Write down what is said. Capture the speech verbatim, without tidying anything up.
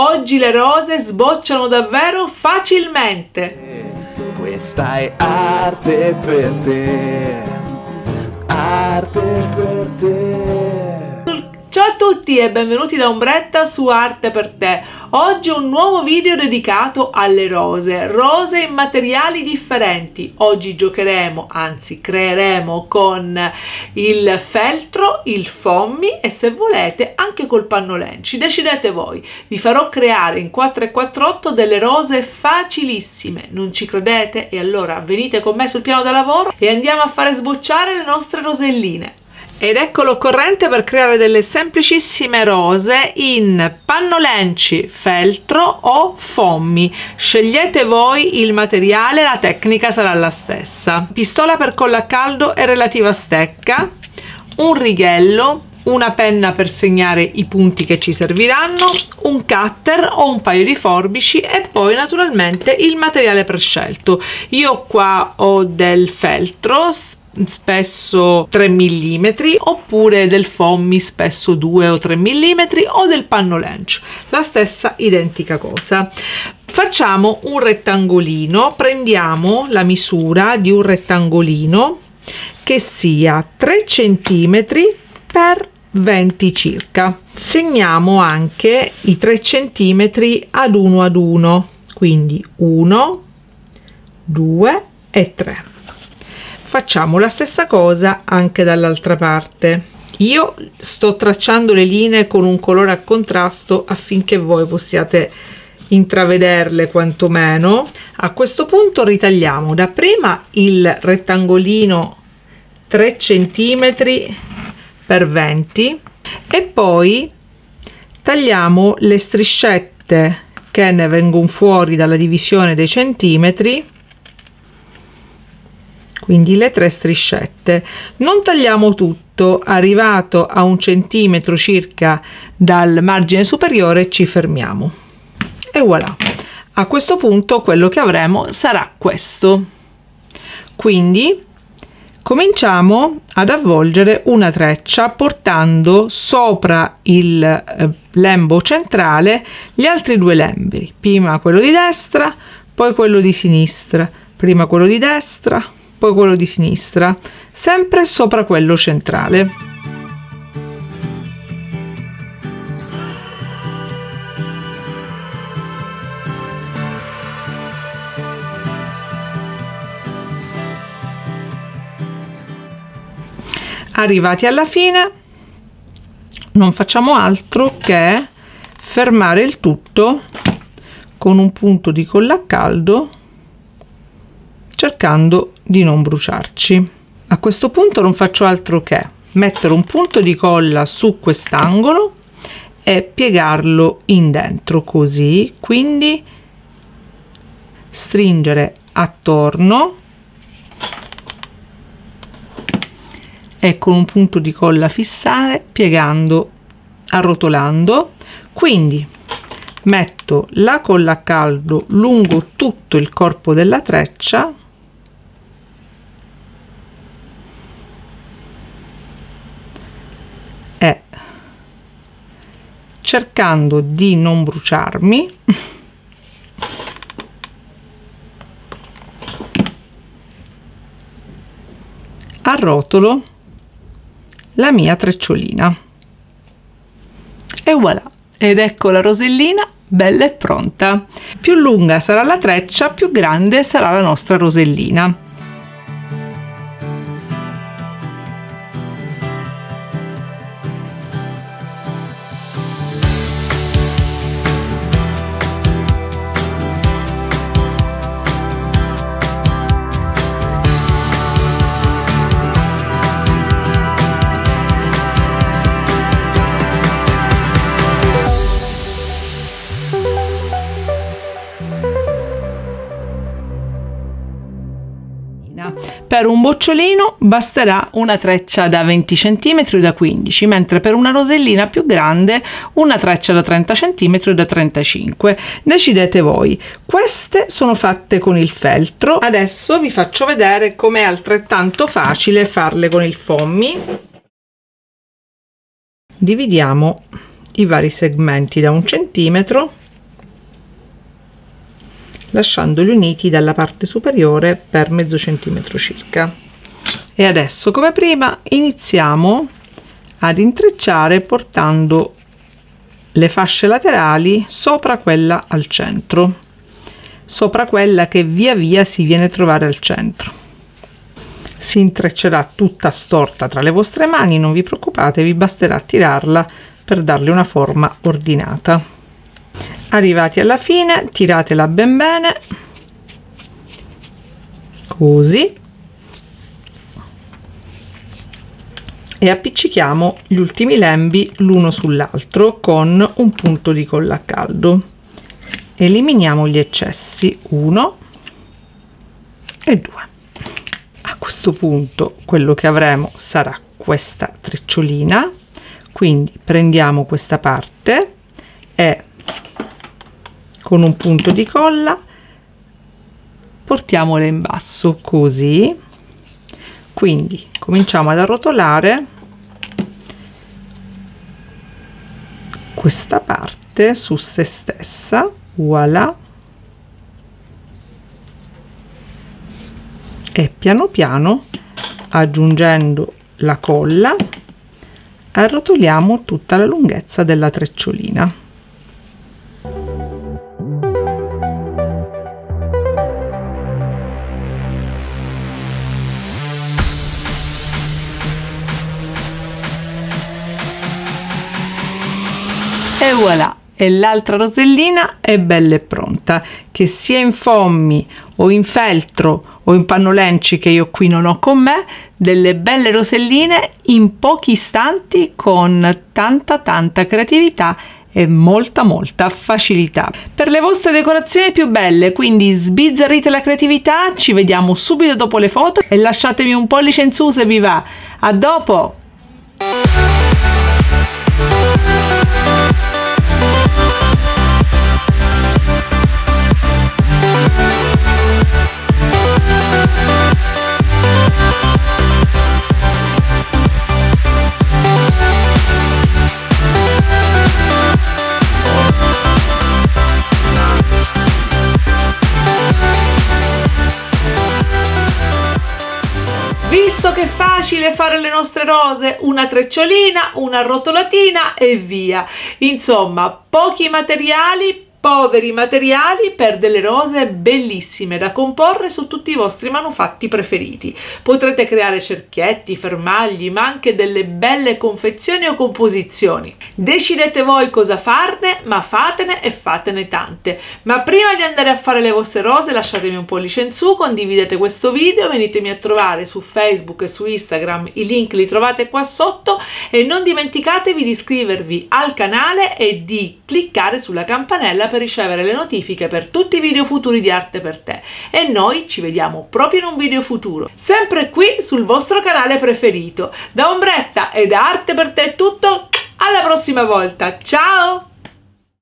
Oggi le rose sbocciano davvero facilmente. Questa è arte per te, arte per te. Ciao a tutti e benvenuti da Ombretta su Arte per Te. Oggi un nuovo video dedicato alle rose, rose in materiali differenti. Oggi giocheremo, anzi creeremo con il feltro, il fommy e se volete anche col pannolenci, decidete voi. Vi farò creare in quattro e quattr'otto delle rose facilissime. Non ci credete? E allora venite con me sul piano da lavoro e andiamo a fare sbocciare le nostre roselline. Ed ecco l'occorrente per creare delle semplicissime rose in pannolenci, feltro o fommy. Scegliete voi il materiale, la tecnica sarà la stessa. Pistola per collo a caldo e relativa stecca, un righello, una penna per segnare i punti che ci serviranno, un cutter o un paio di forbici e poi naturalmente il materiale prescelto. Io qua ho del feltro, spesso tre millimetri, oppure del fommy spesso due o tre millimetri, o del pannolenci, la stessa identica cosa. Facciamo un rettangolino, prendiamo la misura di un rettangolino che sia tre centimetri per venti circa. Segniamo anche i tre centimetri ad uno ad uno, quindi uno, due e tre. Facciamo la stessa cosa anche dall'altra parte. Io sto tracciando le linee con un colore a contrasto affinché voi possiate intravederle quantomeno. A questo punto ritagliamo dapprima il rettangolino tre centimetri per venti e poi tagliamo le striscette che ne vengono fuori dalla divisione dei centimetri. Quindi le tre striscette. Non tagliamo tutto, arrivato a un centimetro circa dal margine superiore ci fermiamo. E voilà. A questo punto quello che avremo sarà questo. Quindi cominciamo ad avvolgere una treccia portando sopra il eh, lembo centrale gli altri due lembi. Prima quello di destra, poi quello di sinistra. Prima quello di destra, poi quello di sinistra, sempre sopra quello centrale. Arrivati alla fine, non facciamo altro che fermare il tutto con un punto di collo a caldo, cercando di non bruciarci. A questo punto non faccio altro che mettere un punto di colla su quest'angolo e piegarlo in dentro così, quindi stringere attorno e con un punto di colla fissare, piegando, arrotolando. Quindi metto la colla a caldo lungo tutto il corpo della treccia e cercando di non bruciarmi arrotolo la mia trecciolina e voilà, ed ecco la rosellina bella e pronta. Più lunga sarà la treccia, più grande sarà la nostra rosellina. Per un bocciolino basterà una treccia da venti centimetri o da quindici, mentre per una rosellina più grande una treccia da trenta centimetri o da trentacinque. Decidete voi. Queste sono fatte con il feltro. Adesso vi faccio vedere com'è altrettanto facile farle con il fommy. Dividiamo i vari segmenti da un centimetro lasciandoli uniti dalla parte superiore per mezzo centimetro circa. E adesso, come prima, iniziamo ad intrecciare portando le fasce laterali sopra quella al centro, sopra quella che via via si viene a trovare al centro. Si intreccerà tutta storta tra le vostre mani, non vi preoccupate, vi basterà tirarla per darle una forma ordinata. Arrivati alla fine, tiratela ben bene, così, e appiccichiamo gli ultimi lembi l'uno sull'altro con un punto di colla a caldo. Eliminiamo gli eccessi, uno e due. A questo punto quello che avremo sarà questa trecciolina, quindi prendiamo questa parte e con un punto di colla portiamola in basso, così. Quindi cominciamo ad arrotolare questa parte su se stessa, voilà, e piano piano, aggiungendo la colla, arrotoliamo tutta la lunghezza della trecciolina. E voilà, e l'altra rosellina è bella e pronta, che sia in fommy o in feltro o in pannolenci, che io qui non ho con me, delle belle roselline in pochi istanti con tanta tanta creatività e molta molta facilità per le vostre decorazioni più belle. Quindi sbizzarrite la creatività, ci vediamo subito dopo le foto e lasciatemi un pollice in su se vi va. A dopo! Visto che è facile fare le nostre rose, una trecciolina, una rotolatina e via. Insomma, pochi materiali, poveri materiali per delle rose bellissime da comporre su tutti i vostri manufatti preferiti. Potrete creare cerchietti, fermagli, ma anche delle belle confezioni o composizioni. Decidete voi cosa farne, ma fatene e fatene tante. Ma prima di andare a fare le vostre rose, lasciatemi un pollice in su, condividete questo video, venitemi a trovare su Facebook e su Instagram, i link li trovate qua sotto, e non dimenticatevi di iscrivervi al canale e di cliccare sulla campanella per ricevere le notifiche per tutti i video futuri di Arte per Te. E noi ci vediamo proprio in un video futuro, sempre qui sul vostro canale preferito. Da Ombretta e da Arte per Te è tutto, alla prossima volta, ciao!